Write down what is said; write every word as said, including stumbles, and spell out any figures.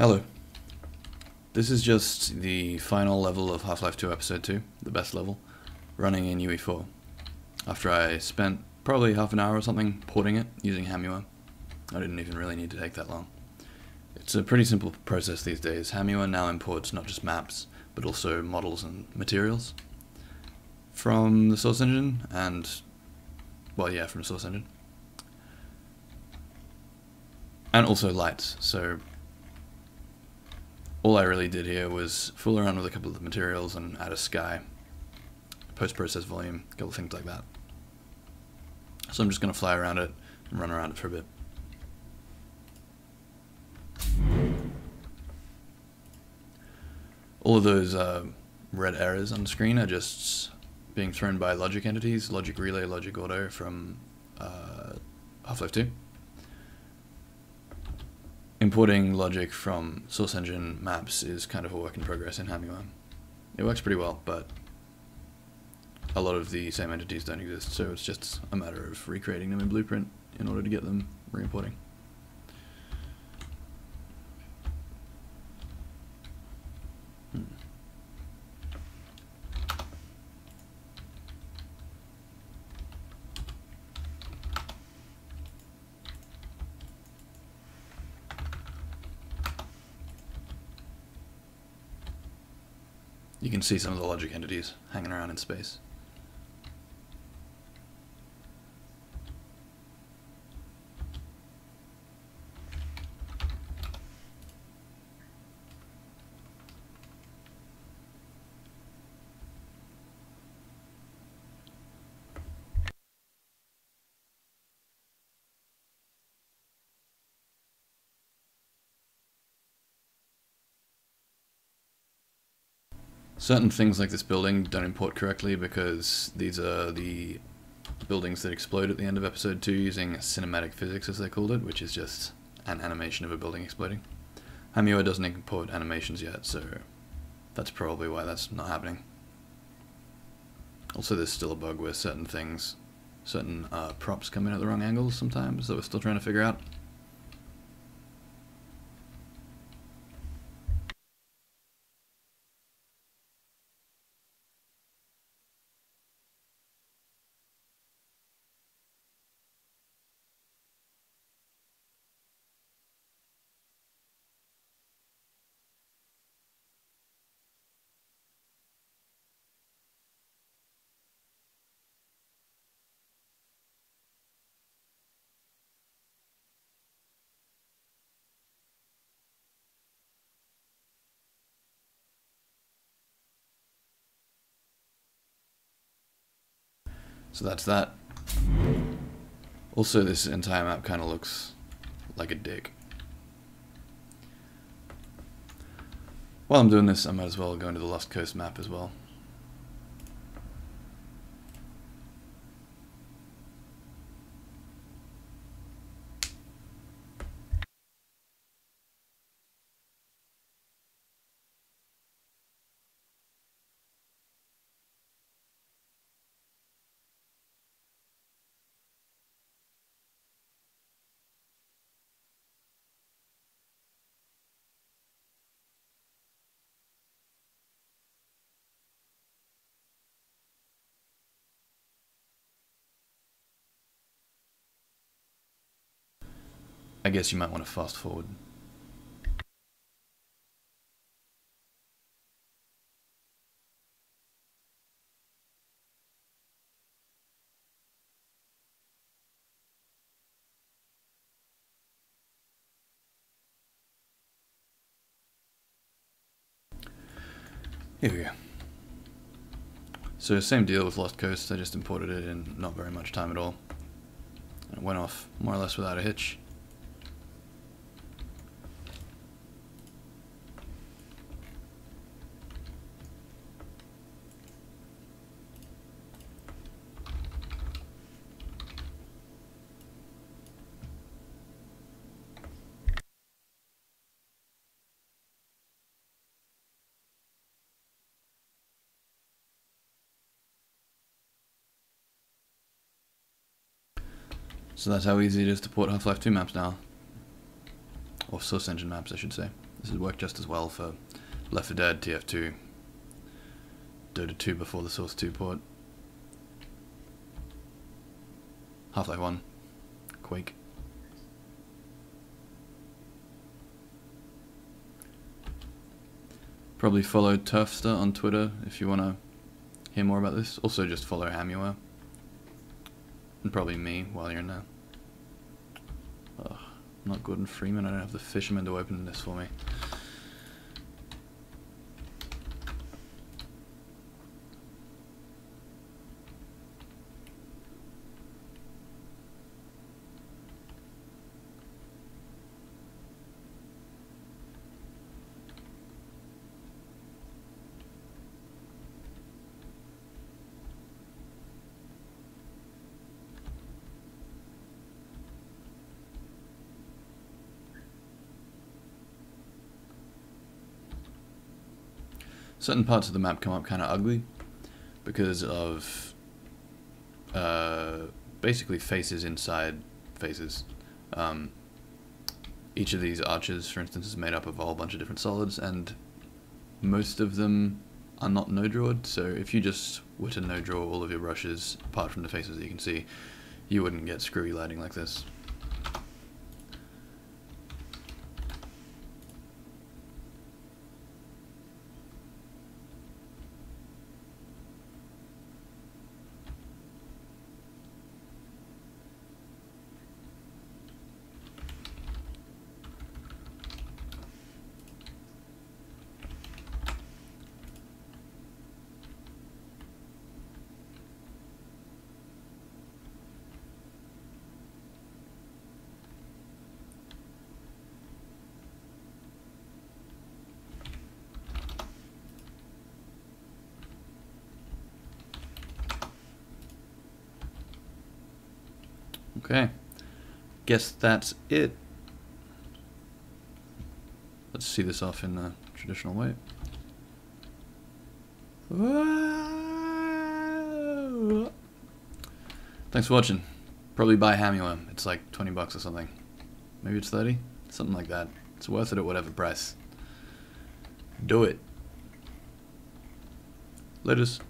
Hello. This is just the final level of Half-Life two Episode two, the best level, running in U E four, after I spent probably half an hour or something porting it using HammUEr. I didn't even really need to take that long. It's a pretty simple process these days. HammUEr now imports not just maps, but also models and materials from the Source Engine, and, well yeah, from Source Engine. And also lights, so all I really did here was fool around with a couple of the materials and add a sky, post-process volume, a couple things like that. So I'm just going to fly around it and run around it for a bit. All of those uh, red errors on the screen are just being thrown by logic entities, Logic Relay, Logic Auto from uh, Half-Life two. Importing logic from Source Engine maps is kind of a work in progress in HammUEr. It works pretty well, but a lot of the same entities don't exist, so it's just a matter of recreating them in Blueprint in order to get them re-importing. Hmm. You can see some of the logic entities hanging around in space. Certain things like this building don't import correctly because these are the buildings that explode at the end of episode two using cinematic physics, as they called it, which is just an animation of a building exploding. HammUEr doesn't import animations yet, so that's probably why that's not happening. Also, there's still a bug where certain things, certain uh, props come in at the wrong angles sometimes that we're still trying to figure out. So that's that. Also, this entire map kind of looks like a dick. While I'm doing this, I might as well go into the Lost Coast map as well. I guess you might want to fast forward. Here we go. So same deal with Lost Coast, I just imported it in not very much time at all. And it went off more or less without a hitch. So that's how easy it is to port Half-Life two maps now, or Source Engine maps I should say. This has worked just as well for Left four Dead, T F two, Dota two before the Source two port, Half-Life one, Quake. Probably follow Turfster on Twitter if you want to hear more about this. Also just follow HammUEr. And probably me while you're in there. Ugh, not Gordon Freeman, I don't have the fisherman to open this for me. Certain parts of the map come up kind of ugly because of uh, basically faces inside faces. Um, each of these arches, for instance, is made up of a whole bunch of different solids, and most of them are not no-drawed, so if you just were to no-draw all of your brushes, apart from the faces that you can see, you wouldn't get screwy lighting like this. Okay, guess that's it. Let's see this off in the traditional way. Whoa. Thanks for watching. Probably buy HammUEr. It's like twenty bucks or something. Maybe it's thirty? Something like that. It's worth it at whatever price. Do it. Latest.